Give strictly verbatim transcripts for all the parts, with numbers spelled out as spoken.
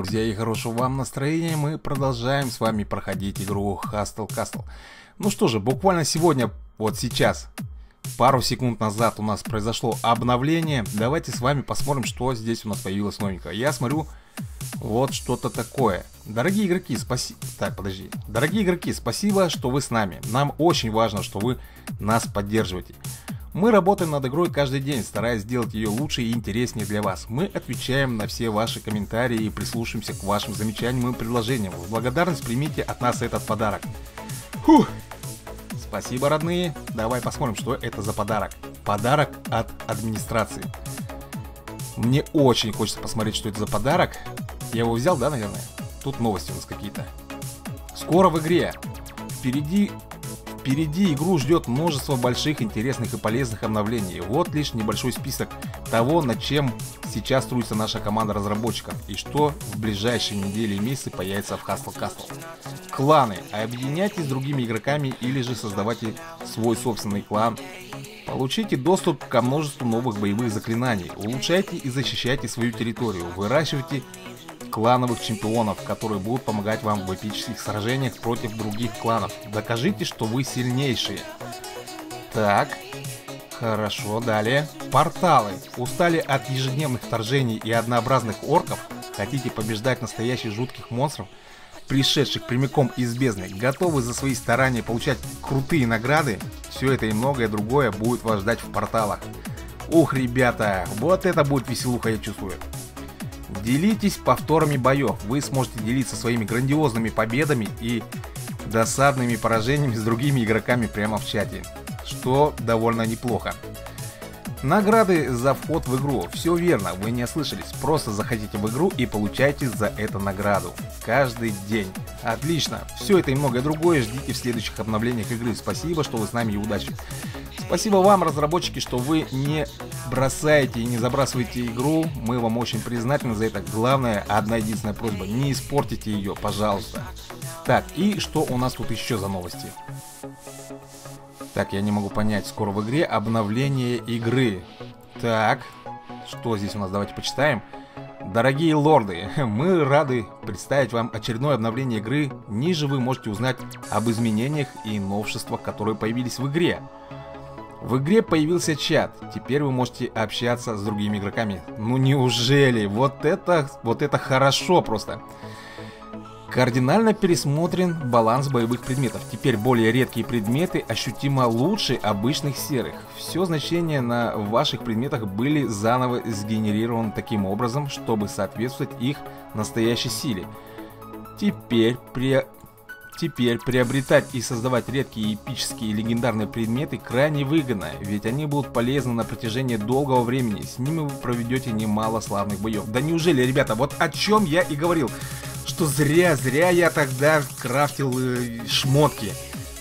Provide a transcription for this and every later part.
Друзья, и хорошего вам настроения, мы продолжаем с вами проходить игру Hustle Castle. Ну что же, буквально сегодня, вот сейчас, пару секунд назад у нас произошло обновление. Давайте с вами посмотрим, что здесь у нас появилось новенькое. Я смотрю, вот что-то такое. Дорогие игроки, спасибо... Так, подожди. Дорогие игроки, спасибо, что вы с нами. Нам очень важно, что вы нас поддерживаете. Мы работаем над игрой каждый день, стараясь сделать ее лучше и интереснее для вас. Мы отвечаем на все ваши комментарии и прислушаемся к вашим замечаниям и предложениям. В благодарность примите от нас этот подарок. Фух. Спасибо, родные. Давай посмотрим, что это за подарок. Подарок от администрации. Мне очень хочется посмотреть, что это за подарок. Я его взял, да, наверное? Тут новости у нас какие-то. Скоро в игре. Впереди... Впереди игру ждет множество больших, интересных и полезных обновлений. Вот лишь небольшой список того, над чем сейчас трудится наша команда разработчиков и что в ближайшие недели и месяцы появится в Hustle Castle. Кланы. Объединяйтесь с другими игроками или же создавайте свой собственный клан. Получите доступ ко множеству новых боевых заклинаний. Улучшайте и защищайте свою территорию. Выращивайте клановых чемпионов, которые будут помогать вам в эпических сражениях против других кланов. Докажите, что вы сильнейшие. Так, хорошо, далее. Порталы. Устали от ежедневных вторжений и однообразных орков? Хотите побеждать настоящих жутких монстров, пришедших прямиком из бездны? Готовы за свои старания получать крутые награды? Все это и многое другое будет вас ждать в порталах. Ух, ребята, вот это будет веселуха, я чувствую. Делитесь повторами боев. Вы сможете делиться своими грандиозными победами и досадными поражениями с другими игроками прямо в чате, что довольно неплохо. Награды за вход в игру. Все верно, вы не ослышались. Просто заходите в игру и получайте за это награду. Каждый день. Отлично. Все это и многое другое ждите в следующих обновлениях игры. Спасибо, что вы с нами, и удачи. Спасибо вам, разработчики, что вы не бросаете и не забрасываете игру. Мы вам очень признательны за это. Главное, одна единственная просьба. Не испортите ее, пожалуйста. Так, и что у нас тут еще за новости? Так, я не могу понять. Скоро в игре обновление игры. Так, что здесь у нас? Давайте почитаем. Дорогие лорды, мы рады представить вам очередное обновление игры. Ниже вы можете узнать об изменениях и новшествах, которые появились в игре. В игре появился чат, теперь вы можете общаться с другими игроками. Ну неужели? Вот это, вот это хорошо просто. Кардинально пересмотрен баланс боевых предметов. Теперь более редкие предметы ощутимо лучше обычных серых. Все значения на ваших предметах были заново сгенерированы таким образом, чтобы соответствовать их настоящей силе. Теперь при... Теперь приобретать и создавать редкие, эпические и легендарные предметы крайне выгодно, ведь они будут полезны на протяжении долгого времени, с ними вы проведете немало славных боев. Да неужели, ребята, вот о чем я и говорил, что зря-зря я тогда крафтил э, шмотки.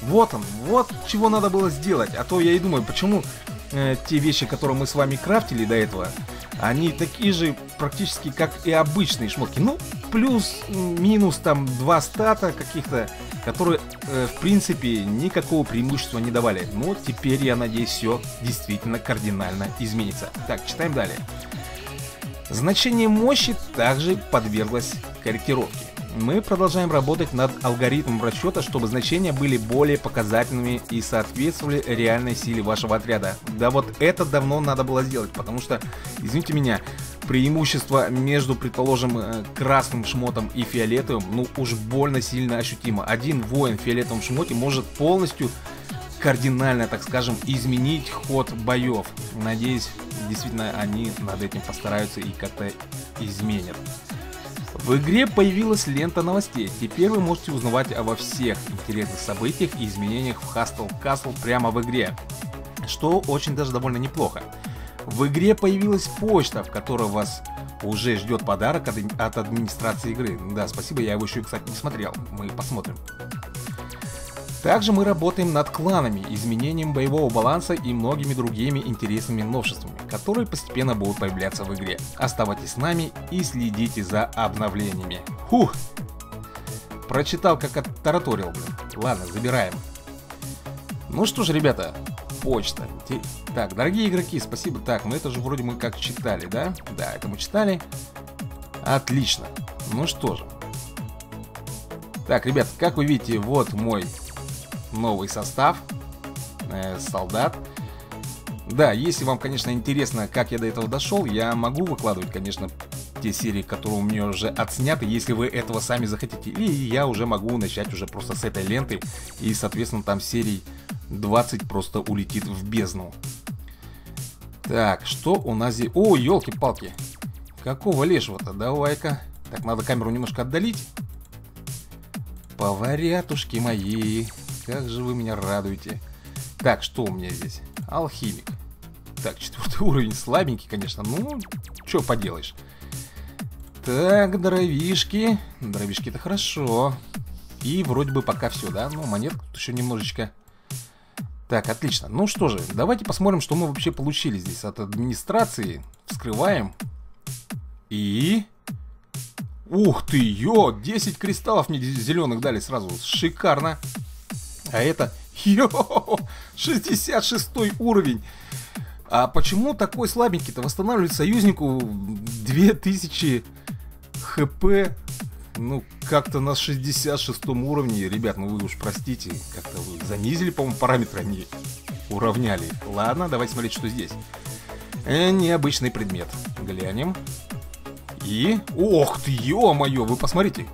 Вот он, вот чего надо было сделать, а то я и думаю, почему э, те вещи, которые мы с вами крафтили до этого, они такие же практически, как и обычные шмотки. Ну, плюс-минус там два стата каких-то, которые, э, в принципе, никакого преимущества не давали. Но теперь, я надеюсь, все действительно кардинально изменится. Так, читаем далее. Значение мощи также подверглось корректировке. Мы продолжаем работать над алгоритмом расчета, чтобы значения были более показательными и соответствовали реальной силе вашего отряда. Да вот это давно надо было сделать, потому что, извините меня, преимущество между, предположим, красным шмотом и фиолетовым, ну уж больно сильно ощутимо. Один воин в фиолетовом шмоте может полностью, кардинально, так скажем, изменить ход боев. Надеюсь, действительно, они над этим постараются и как-то изменят. В игре появилась лента новостей. Теперь вы можете узнавать обо всех интересных событиях и изменениях в Hustle Castle прямо в игре, что очень даже довольно неплохо. В игре появилась почта, в которой вас уже ждет подарок от администрации игры. Да, спасибо, я его еще, кстати, не смотрел. Мы посмотрим. Также мы работаем над кланами, изменением боевого баланса и многими другими интересными новшествами, которые постепенно будут появляться в игре. Оставайтесь с нами и следите за обновлениями. Фух! Прочитал, как оттараторил, блин. Ладно, забираем. Ну что ж, ребята, почта. Так, дорогие игроки, спасибо. Так, ну это же вроде мы как читали, да? Да, это мы читали. Отлично. Ну что же. Так, ребят, как вы видите, вот мой новый состав э, солдат. Да, если вам, конечно, интересно, как я до этого дошел, я могу выкладывать, конечно, те серии, которые у меня уже отсняты, если вы этого сами захотите. И я уже могу начать уже просто с этой ленты. И, соответственно, там серий двадцать просто улетит в бездну. Так, что у нас здесь? О, елки-палки. Какого лешего-то? Давай-ка. Так, надо камеру немножко отдалить. Поварятушки мои, как же вы меня радуете. Так, что у меня здесь? Алхимик. Так, четвертый уровень. Слабенький, конечно. Ну, что поделаешь. Так, дровишки. Дровишки-то хорошо. И вроде бы пока все, да? Ну, монетка тут еще немножечко. Так, отлично. Ну что же, давайте посмотрим, что мы вообще получили здесь от администрации. Вскрываем. И... Ух ты, ё! десять кристаллов мне зеленых дали сразу. Шикарно. А это... Йо! шестьдесят шестой уровень. А почему такой слабенький-то? Восстанавливает союзнику две тысячи хп. Ну, как-то на шестьдесят шестом уровне. Ребят, ну вы уж простите. Как-то вы занизили, по-моему, параметры. Они уравняли. Ладно, давайте смотреть, что здесь. Э, необычный предмет. Глянем. И... Ох ты, ё-моё, вы посмотрите.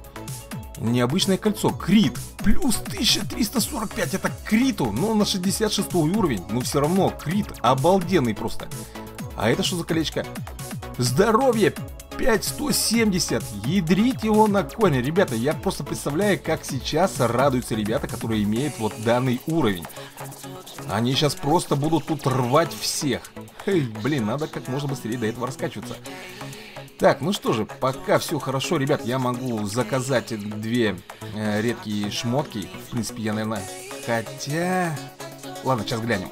Необычное кольцо. Крит. Плюс тысяча триста сорок пять. Это криту, но на шестьдесят шестой уровень. Но все равно крит обалденный просто. А это что за колечко? Здоровье. пять тысяч сто семьдесят. Ядрить его на коне. Ребята, я просто представляю, как сейчас радуются ребята, которые имеют вот данный уровень. Они сейчас просто будут тут рвать всех. Эй, блин, надо как можно быстрее до этого раскачиваться. Так, ну что же, пока все хорошо, ребят, я могу заказать две э, редкие шмотки. В принципе, я, наверное, хотя... Ладно, сейчас глянем.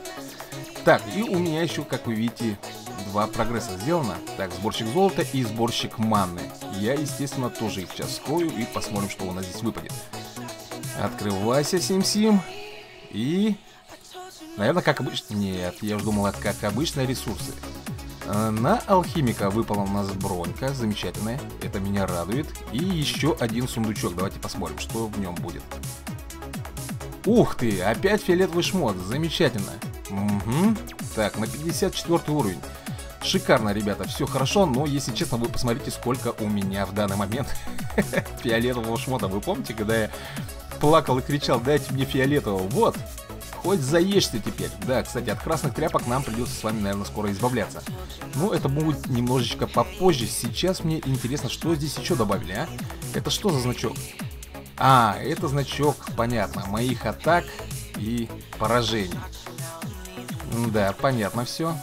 Так, и у меня еще, как вы видите, два прогресса сделано. Так, сборщик золота и сборщик манны. Я, естественно, тоже их сейчас скрою и посмотрим, что у нас здесь выпадет. Открывайся, Сим-Сим. И... Наверное, как обычно... Нет, я уже думал, как обычно, ресурсы. На алхимика выпала у нас бронька, замечательная, это меня радует. И еще один сундучок, давайте посмотрим, что в нем будет. Ух ты, опять фиолетовый шмот, замечательно. Угу. Так, на пятьдесят четвёртый уровень. Шикарно, ребята, все хорошо, но если честно, вы посмотрите, сколько у меня в данный момент фиолетового шмота. Вы помните, когда я плакал и кричал, дайте мне фиолетового, вот. Хоть заешься теперь. Да, кстати, от красных тряпок нам придется с вами, наверное, скоро избавляться. Но это будет немножечко попозже. Сейчас мне интересно, что здесь еще добавили, а? Это что за значок? А, это значок, понятно, моих атак и поражений. Да, понятно все.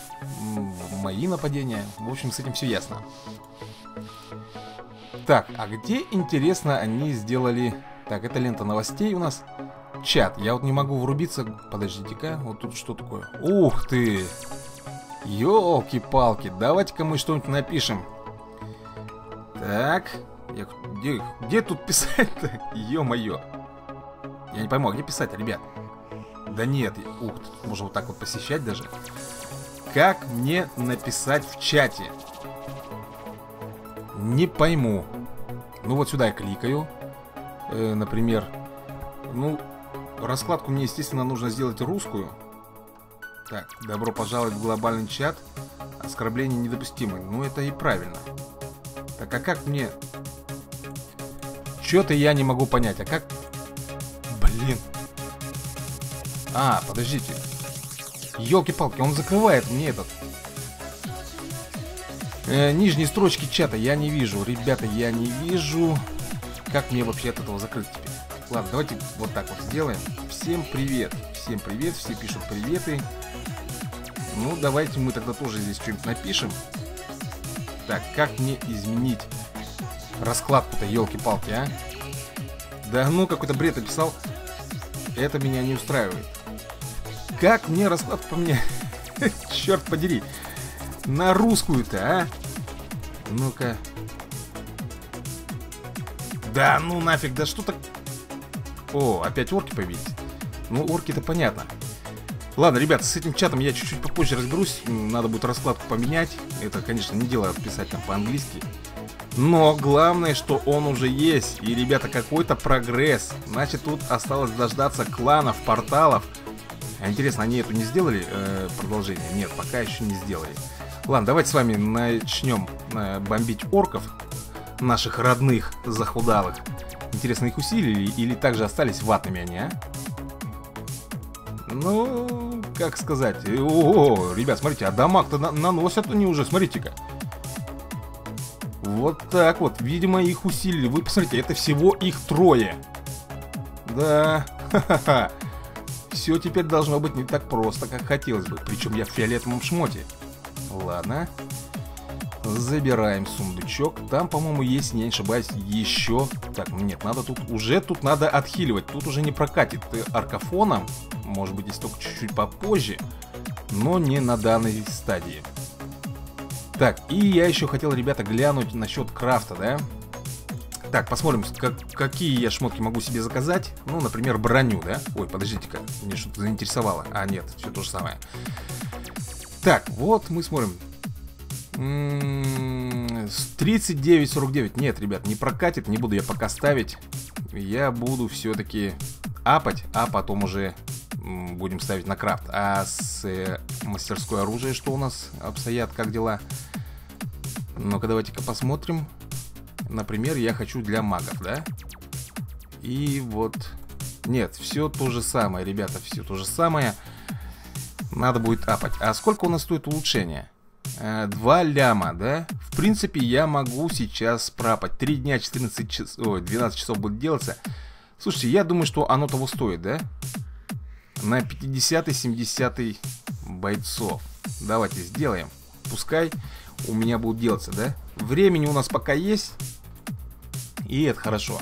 Мои нападения. В общем, с этим все ясно. Так, а где, интересно, они сделали... Так, это лента новостей у нас... Чат, я вот не могу врубиться. Подождите-ка, вот тут что такое? Ух ты! Ёлки-палки, давайте-ка мы что-нибудь напишем. Так, я... где... где тут писать-то? Ё-моё. Я не пойму, а где писать, ребят? Да нет, я... ух ты, можно вот так вот посещать даже. Как мне написать в чате? Не пойму. Ну вот сюда я кликаю. э, Например. Ну... Раскладку мне, естественно, нужно сделать русскую. Так, добро пожаловать в глобальный чат. Оскорбление недопустимо. Ну, это и правильно. Так, а как мне... Чё-то я не могу понять. А как... Блин. А, подождите. Ёлки-палки, он закрывает мне этот... Э, нижние строчки чата я не вижу. Ребята, я не вижу. Как мне вообще от этого закрыть теперь? Ладно, давайте вот так вот сделаем. Всем привет, всем привет, все пишут приветы. Ну, давайте мы тогда тоже здесь что-нибудь напишем. Так, как мне изменить раскладку-то, елки-палки, а? Да ну, какой-то бред описал. Это меня не устраивает. Как мне раскладку поменять? Черт подери. На русскую-то, а? Ну-ка. Да ну нафиг, да что так... О, опять орки появились. Ну, орки-то понятно. Ладно, ребят, с этим чатом я чуть-чуть попозже разберусь. Надо будет раскладку поменять. Это, конечно, не дело писать там по-английски. Но главное, что он уже есть. И, ребята, какой-то прогресс. Значит, тут осталось дождаться кланов, порталов. Интересно, они эту не сделали? Э, продолжение? Нет, пока еще не сделали. Ладно, давайте с вами начнем э, бомбить орков. Наших родных захудалых. Интересно, их усилили или также остались ватными они, а? Ну, как сказать. О, ребят, смотрите, а дамаг-то на наносят они уже, смотрите-ка. Вот так вот, видимо, их усилили. Вы посмотрите, это всего их трое. Да, ха-ха-ха. Все теперь должно быть не так просто, как хотелось бы. Причем я в фиолетовом шмоте. Ладно. Забираем сундучок. Там, по-моему, есть, не ошибаюсь, еще... Так, нет, надо тут... Уже тут надо отхиливать. Тут уже не прокатит аркофоном. Может быть, здесь только чуть-чуть попозже. Но не на данной стадии. Так, и я еще хотел, ребята, глянуть насчет крафта, да? Так, посмотрим, как, какие я шмотки могу себе заказать. Ну, например, броню, да? Ой, подождите-ка, меня что-то заинтересовало. А, нет, все то же самое. Так, вот мы смотрим. тридцать девять сорок девять. Нет, ребят, не прокатит. Не буду я пока ставить. Я буду все-таки апать, а потом уже будем ставить на крафт. А с э, мастерской оружия что у нас обстоят, как дела? Ну-ка, давайте-ка посмотрим. Например, я хочу для магов, да? И вот... Нет, все то же самое, ребята, все то же самое. Надо будет апать. А сколько у нас стоит улучшение? два ляма, да? В принципе, я могу сейчас пропать. три дня, четырнадцать часов, ой, двенадцать часов будет делаться. Слушайте, я думаю, что оно того стоит, да? На пятидесятый-семидесятый бойцов. Давайте сделаем. Пускай у меня будут делаться, да? Времени у нас пока есть. И это хорошо.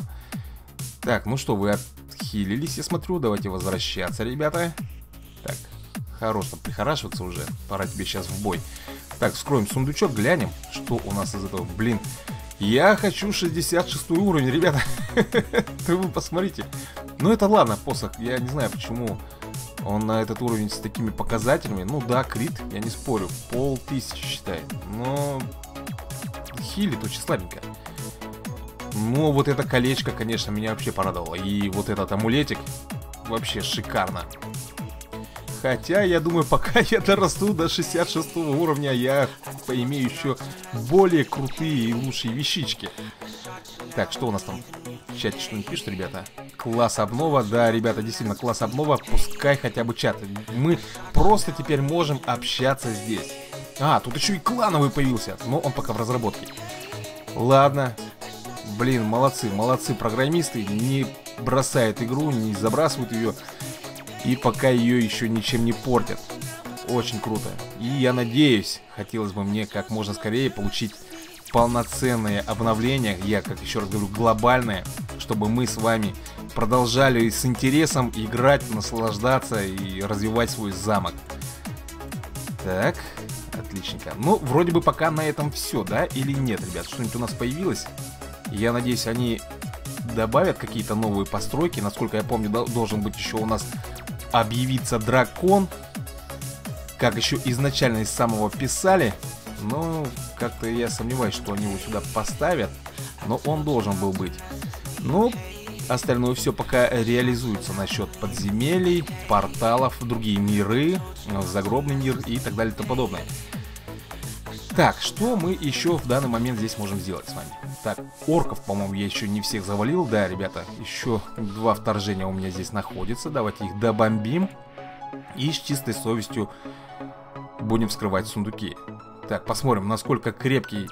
Так, ну что, вы отхилились, я смотрю. Давайте возвращаться, ребята. Так, хорош там прихорашиваться уже. Пора тебе сейчас в бой. Так, вскроем сундучок, глянем, что у нас из этого. Блин, я хочу шестьдесят шестой уровень, ребята. Вы посмотрите. Ну это ладно, посох, я не знаю, почему он на этот уровень с такими показателями. Ну да, крит, я не спорю, полтысячи считай. Но хилит очень слабенько. Но вот это колечко, конечно, меня вообще порадовало. И вот этот амулетик вообще шикарно. Хотя, я думаю, пока я дорасту до шестьдесят шестого уровня, я поимею еще более крутые и лучшие вещички. Так, что у нас там в чате что-нибудь пишут, ребята? Класс обнова, да, ребята, действительно, класс обнова, пускай хотя бы чат. Мы просто теперь можем общаться здесь. А, тут еще и клановый появился, но он пока в разработке. Ладно. Блин, молодцы, молодцы программисты, не бросают игру, не забрасывают ее. И пока ее еще ничем не портят. Очень круто. И я надеюсь, хотелось бы мне как можно скорее получить полноценное обновление. Я, как еще раз говорю, глобальное. Чтобы мы с вами продолжали с интересом играть, наслаждаться и развивать свой замок. Так, отличненько. Ну, вроде бы пока на этом все, да? Или нет, ребят? Что-нибудь у нас появилось? Я надеюсь, они добавят какие-то новые постройки. Насколько я помню, должен быть еще у нас... объявиться дракон, как еще изначально из самого писали, но как-то я сомневаюсь, что они его сюда поставят, но он должен был быть. Ну, остальное все пока реализуется насчет подземелий, порталов, другие миры, загробный мир и так далее и тому подобное. Так, что мы еще в данный момент здесь можем сделать с вами? Так, орков, по-моему, я еще не всех завалил. Да, ребята, еще два вторжения у меня здесь находятся. Давайте их добомбим. И с чистой совестью будем вскрывать сундуки. Так, посмотрим, насколько крепкий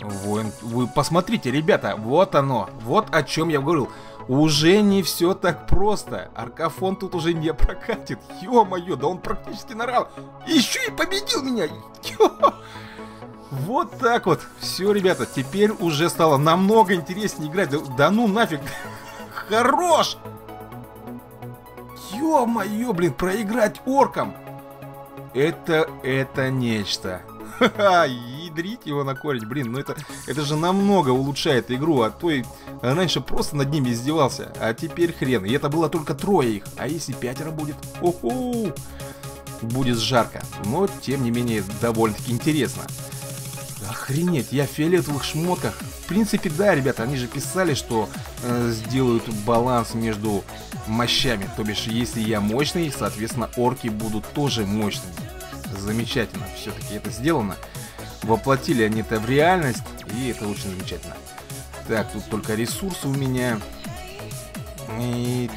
воин. Вы посмотрите, ребята, вот оно. Вот о чем я говорил. Уже не все так просто. Аркафон тут уже не прокатит. Ё-моё, да он практически нарал. Еще и победил меня. Ё-моё. Вот так вот. Все, ребята, теперь уже стало намного интереснее играть. Да, да ну нафиг. Хорош! Ё-моё, блин, проиграть оркам. Это, это нечто. Ха-ха, ядрить его на корень. Блин, ну это, это же намного улучшает игру. А то и раньше просто над ними издевался. А теперь хрен. И это было только трое их. А если пятеро будет? О-хо! Будет жарко. Но, тем не менее, довольно-таки интересно. Охренеть, я в фиолетовых шмотках. В принципе, да, ребята, они же писали, что э, сделают баланс между мощами. То бишь, если я мощный, соответственно, орки будут тоже мощными. Замечательно, все-таки это сделано. Воплотили они это в реальность, и это очень замечательно. Так, тут только ресурсы у меня. И...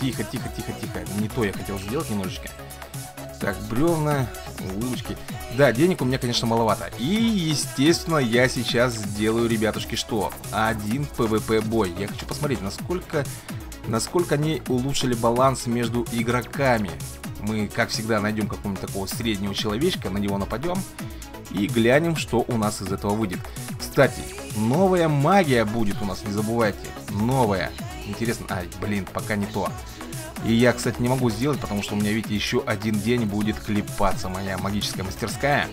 Тихо, тихо, тихо, тихо. Не то я хотел сделать немножечко. Так, бревна, улыбочки. Да, денег у меня, конечно, маловато. И, естественно, я сейчас сделаю, ребятушки, что? Один пэ вэ пэ бой. Я хочу посмотреть, насколько, насколько они улучшили баланс между игроками. Мы, как всегда, найдем какого-нибудь такого среднего человечка, на него нападем и глянем, что у нас из этого выйдет. Кстати, новая магия будет у нас, не забывайте. Новая. Интересно. Ай, блин, пока не то. И я, кстати, не могу сделать, потому что у меня, видите, еще один день будет клепаться моя магическая мастерская.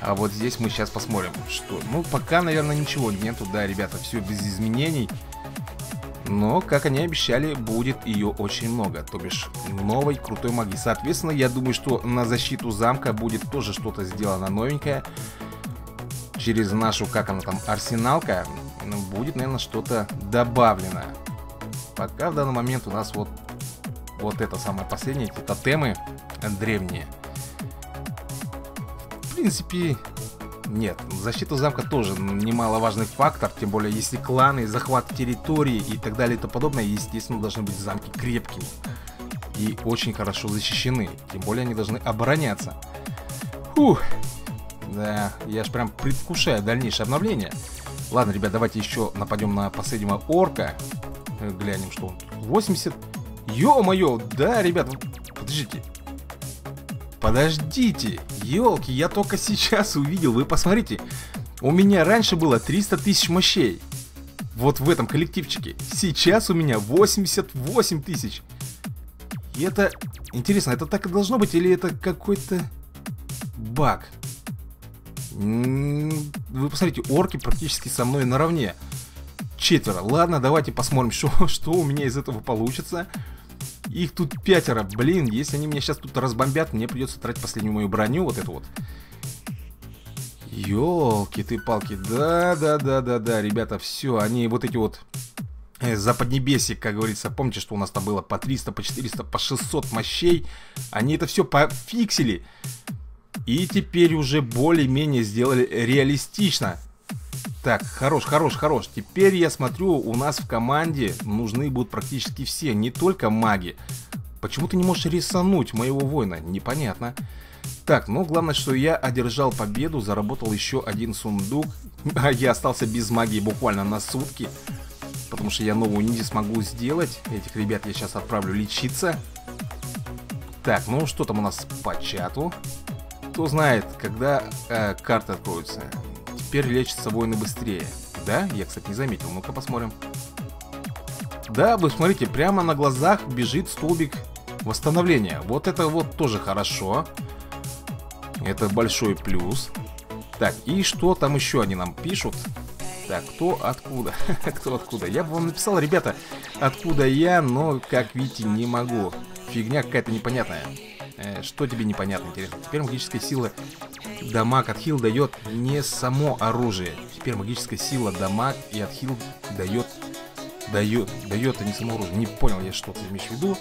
А вот здесь мы сейчас посмотрим, что... Ну, пока, наверное, ничего нету, да, ребята, все без изменений. Но, как они обещали, будет ее очень много, то бишь новой крутой магии. Соответственно, я думаю, что на защиту замка будет тоже что-то сделано новенькое. Через нашу, как она там, арсеналка, будет, наверное, что-то добавлено. Пока в данный момент у нас вот... Вот это самое последнее, эти тотемы древние. В принципе, нет. Защита замка тоже немаловажный фактор. Тем более, если кланы, захват территории и так далее и тому подобное, естественно, должны быть замки крепкими и очень хорошо защищены. Тем более, они должны обороняться. Фух. Да, я ж прям предвкушаю дальнейшее обновление. Ладно, ребят, давайте еще нападем на последнего орка. Глянем, что он восемьдесят. Ё-моё, да, ребят, подождите. Подождите, ёлки, я только сейчас увидел, вы посмотрите. У меня раньше было триста тысяч мощей. Вот в этом коллективчике. Сейчас у меня восемьдесят восемь тысяч. И это, интересно, это так и должно быть или это какой-то баг? Вы посмотрите, орки практически со мной наравне. Четверо. Ладно, давайте посмотрим, что, что у меня из этого получится. Их тут пятеро. Блин, если они меня сейчас тут разбомбят, мне придется тратить последнюю мою броню. Вот эту вот. Ёлки ты палки. Да-да-да-да-да, ребята, все. Они вот эти вот э, западнебеси, как говорится. Помните, что у нас там было по триста, по четыреста, по шестьсот мощей. Они это все пофиксили. И теперь уже более-менее сделали реалистично. Так, хорош, хорош, хорош. Теперь я смотрю, у нас в команде нужны будут практически все, не только маги. Почему ты не можешь рисануть моего воина? Непонятно. Так, ну главное, что я одержал победу, заработал еще один сундук. Я остался без магии буквально на сутки, потому что я новую ниндзя смогу сделать. Этих ребят я сейчас отправлю лечиться. Так, ну что там у нас по чату? Кто знает, когда э, карта откроется. Теперь лечатся воины быстрее. Да? Я, кстати, не заметил. Ну-ка посмотрим. Да, вы смотрите, прямо на глазах бежит столбик восстановления. Вот это вот тоже хорошо. Это большой плюс. Так, и что там еще они нам пишут? Так, кто откуда? Кто откуда? Я бы вам написал, ребята, откуда я, но, как видите, не могу. Фигня какая-то непонятная. Что тебе непонятно, интересно? Теперь магическая сила дамаг от хил дает не само оружие. Теперь магическая сила дамаг и от хил дает... Дает... Дает, а не само оружие. Не понял я, что ты имеешь в виду.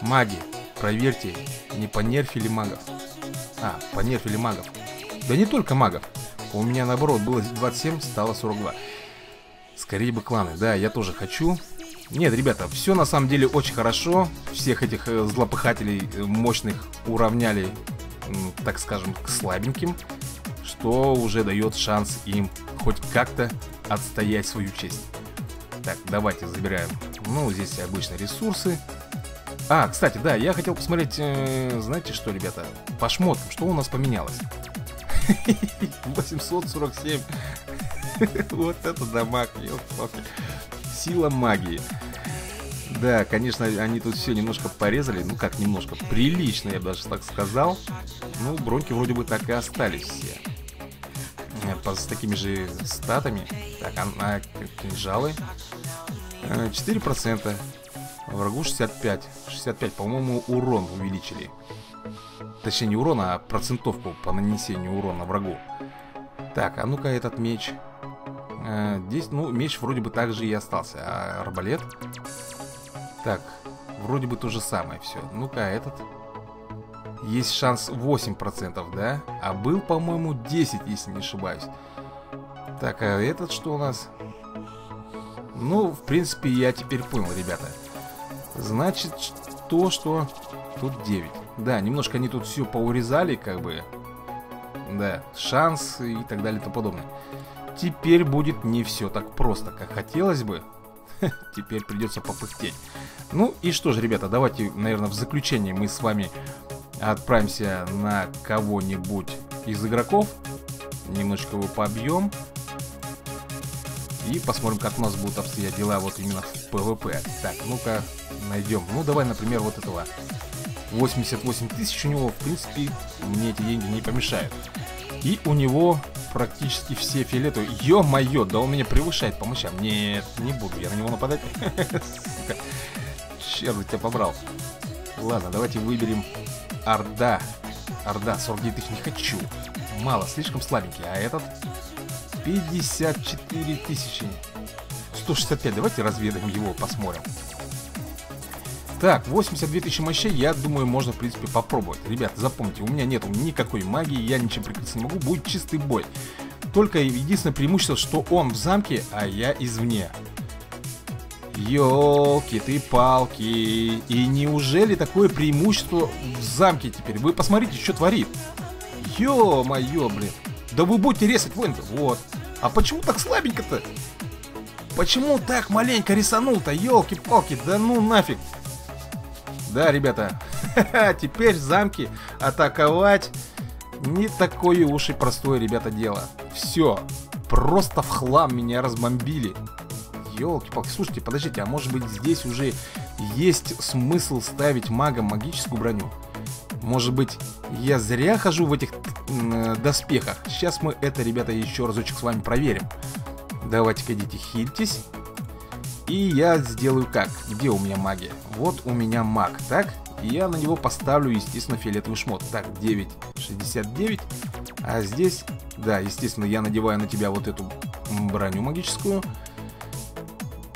Маги, проверьте, не понерфили магов. А, понерфили магов. Да не только магов. У меня, наоборот, было двадцать семь, стало сорок два. Скорее бы кланы. Да, я тоже хочу... Нет, ребята, все на самом деле очень хорошо. Всех этих злопыхателей мощных уравняли, так скажем, к слабеньким, что уже дает шанс им хоть как-то отстоять свою честь. Так, давайте забираем. Ну, здесь обычно ресурсы. А, кстати, да, я хотел посмотреть, э, знаете что, ребята, по шмоткам, что у нас поменялось. восемьсот сорок семь. Вот это дамаг, ёлки-палки. Сила магии. Да, конечно, они тут все немножко порезали. Ну как немножко, прилично, я бы даже так сказал. Ну, броньки вроде бы так и остались все. С такими же статами. Так, а кинжалы четыре процента. Врагу шестьдесят пять. шестьдесят пять, по-моему, урон увеличили. Точнее, не урон, а процентовку по нанесению урона врагу. Так, а ну-ка этот меч. э, Здесь, ну, меч вроде бы так же и остался. А арбалет? Так, вроде бы то же самое все. Ну-ка этот. Есть шанс восемь процентов, да? А был, по-моему, десять, если не ошибаюсь. Так, а этот что у нас? Ну, в принципе, я теперь понял, ребята. Значит, то, что... Тут девять. Да, немножко они тут все поурезали, как бы. Да, шанс и так далее и тому подобное. Теперь будет не все так просто, как хотелось бы. Теперь придется попыхтеть. Ну и что же, ребята, давайте, наверное, в заключение мы с вами отправимся на кого-нибудь из игроков. Немножечко его побьем. И посмотрим, как у нас будут обстоять дела вот именно в пэ вэ пэ. Так, ну-ка, найдем. Ну, давай, например, вот этого. восемьдесят восемь тысяч у него, в принципе, мне эти деньги не помешают. И у него практически все фиолетовые. Ё-моё, да он меня превышает по мощам. Нет, не буду я на него нападать. Черт, тебя побрал. Ладно, давайте выберем Орда. Орда, сорок девять тысяч не хочу. Мало, слишком слабенький. А этот? пятьдесят четыре тысячи. сто шестьдесят пять, давайте разведаем его, посмотрим. Так, восемьдесят две тысячи мощей, я думаю, можно, в принципе, попробовать. Ребят, запомните, у меня нету никакой магии, я ничем прикрыться не могу, будет чистый бой. Только единственное преимущество, что он в замке, а я извне. Ёлки ты палки. И неужели такое преимущество в замке теперь? Вы посмотрите, что творит. Ё-моё, блин. Да вы будете резать воинов. Вот. А почему так слабенько-то? Почему так маленько рисанул-то? Ёлки-палки, да ну нафиг. Да, ребята, теперь замки атаковать не такое уж и простое, ребята, дело. Все, просто в хлам меня разбомбили. Ёлки-палки, слушайте, подождите, а может быть здесь уже есть смысл ставить магам магическую броню? Может быть, я зря хожу в этих доспехах? Сейчас мы это, ребята, еще разочек с вами проверим. Давайте-ка идите, хильтесь. И я сделаю как? Где у меня магия? Вот у меня маг, так? И я на него поставлю, естественно, фиолетовый шмот. Так, девять шестьдесят девять. А здесь, да, естественно, я надеваю на тебя вот эту броню магическую.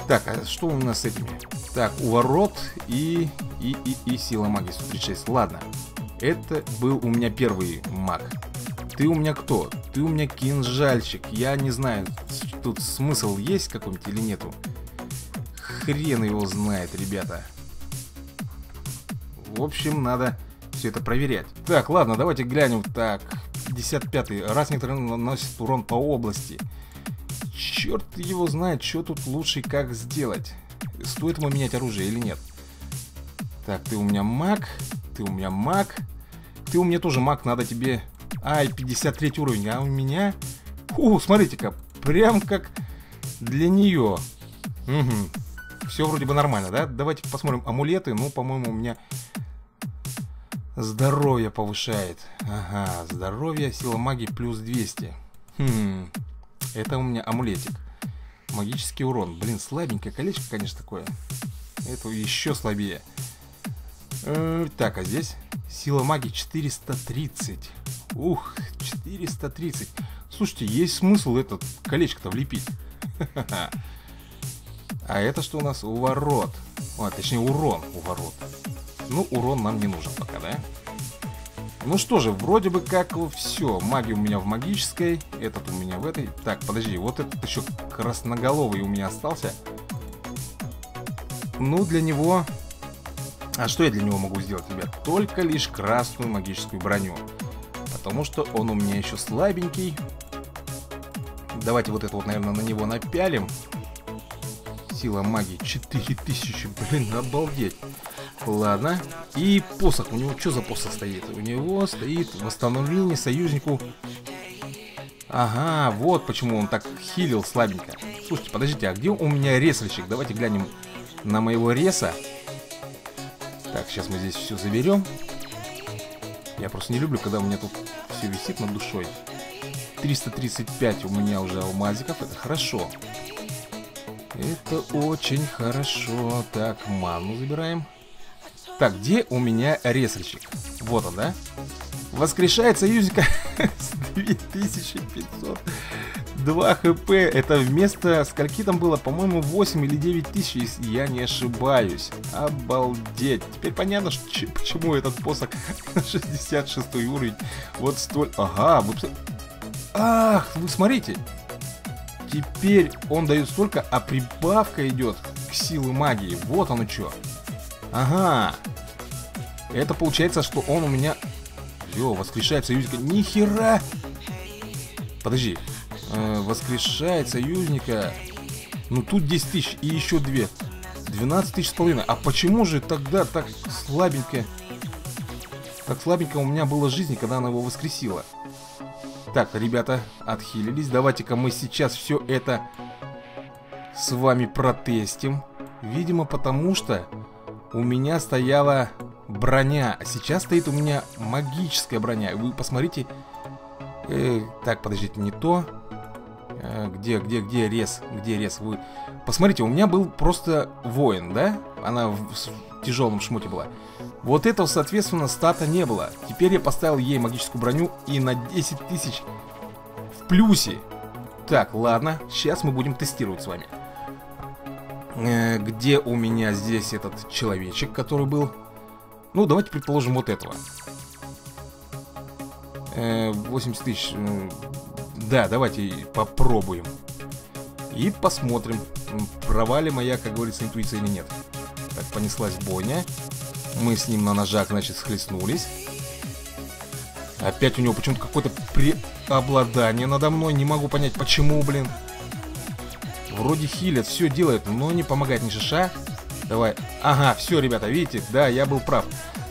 Так, а что у нас с этими? Так, уворот и, и, и, и сила магии сто тридцать шесть. Ладно, это был у меня первый маг. Ты у меня кто? Ты у меня кинжальщик. Я не знаю, тут смысл есть какой-нибудь или нету. Хрен его знает, ребята. В общем, надо все это проверять. Так, ладно, давайте глянем. Так, пятьдесят пятый. Раз некоторые наносят урон по области. Черт его знает, что тут лучше и как сделать. Стоит ему менять оружие или нет? Так, ты у меня маг. Ты у меня маг. Ты у меня тоже маг, надо тебе... Ай, пятьдесят третий уровень, а у меня... Фу, смотрите-ка, прям как для нее. Угу. Все вроде бы нормально, да? Давайте посмотрим амулеты. Ну, по-моему, у меня здоровье повышает. Ага, здоровье, сила магии плюс двести. Хм, это у меня амулетик. Магический урон. Блин, слабенькое колечко, конечно, такое. Это еще слабее. Э, так, а здесь сила магии четыреста тридцать. Ух, четыреста тридцать. Слушайте, есть смысл этот колечко-то влепить. Ха-ха-ха. А это что у нас? Уворот. А, точнее, урон. Уворот. Ну, урон нам не нужен пока, да? Ну что же, вроде бы как все. Магия у меня в магической. Этот у меня в этой. Так, подожди, вот этот еще красноголовый у меня остался. Ну, для него... А что я для него могу сделать, ребят? Только лишь красную магическую броню. Потому что он у меня еще слабенький. Давайте вот это вот, наверное, на него напялим. Сила магии четыре тысячи, блин, обалдеть. Ладно. И посох, у него что за посох стоит? У него стоит восстановление союзнику. Ага, вот почему он так хилил слабенько. Слушайте, подождите, а где у меня ресальщик? Давайте глянем на моего реса. Так, сейчас мы здесь все заберем. Я просто не люблю, когда у меня тут все висит над душой. триста тридцать пять у меня уже алмазиков, это хорошо. Это очень хорошо. Так, ману забираем. Так, где у меня ресальщик? Вот он, да? Воскрешает союзника. две тысячи пятьсот два хп. Это вместо скольки там было? По-моему, восемь или девять тысяч, если я не ошибаюсь. Обалдеть. Теперь понятно, что, почему этот посох шестьдесят шестой уровень. Вот столь... Ага, вы... Ах, вы смотрите. Теперь он дает столько, а прибавка идет к силы магии. Вот оно что. Ага. Это получается, что он у меня... Йо, воскрешает союзника. Нихера! Подожди. Э, воскрешает союзника. Ну тут десять тысяч и еще две. двенадцать тысяч с половиной. А почему же тогда так слабенько... Так слабенько у меня была жизнь, когда она его воскресила? Так, ребята, отхилились. Давайте-ка мы сейчас все это с вами протестим. Видимо, потому что у меня стояла броня. А сейчас стоит у меня магическая броня. Вы посмотрите. Э, так, подождите, не то. Э, где, где, где рез? Где рез? Вы... Посмотрите, у меня был просто воин, да? Она в, в тяжелом шмоте была. Вот этого, соответственно, стата не было. Теперь я поставил ей магическую броню и на десять тысяч в плюсе. Так, ладно, сейчас мы будем тестировать с вами. Э, где у меня здесь этот человечек, который был? Ну, давайте предположим вот этого. Э, восемьдесят тысяч. Да, давайте попробуем. И посмотрим, права ли моя, как говорится, интуиция или нет. Так, понеслась бойня. Мы с ним на ножах, значит, схлестнулись. Опять у него почему-то какое-то преобладание надо мной. Не могу понять, почему, блин. Вроде хилят, все делает, но не помогает ни шиша. Давай. Ага, все, ребята, видите? Да, я был прав.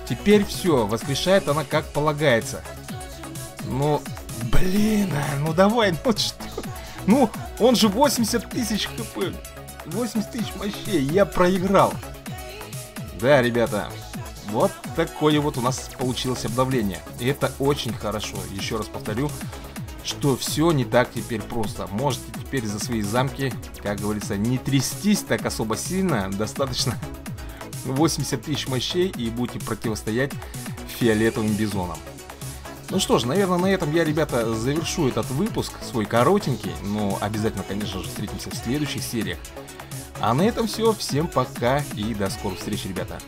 Теперь все, воскрешает она как полагается. Ну, блин, ну давай, ну что? Ну, он же восемьдесят тысяч хп. восемьдесят тысяч мощей, я проиграл. Да, ребята, вот такое вот у нас получилось обновление. И это очень хорошо. Еще раз повторю, что все не так теперь просто. Можете теперь за свои замки, как говорится, не трястись так особо сильно. Достаточно восемьдесят тысяч мощей и будете противостоять фиолетовым бизонам. Ну что ж, наверное, на этом я, ребята, завершу этот выпуск. Свой коротенький, но обязательно, конечно же, встретимся в следующих сериях. А на этом все. Всем пока и до скорых встреч, ребята.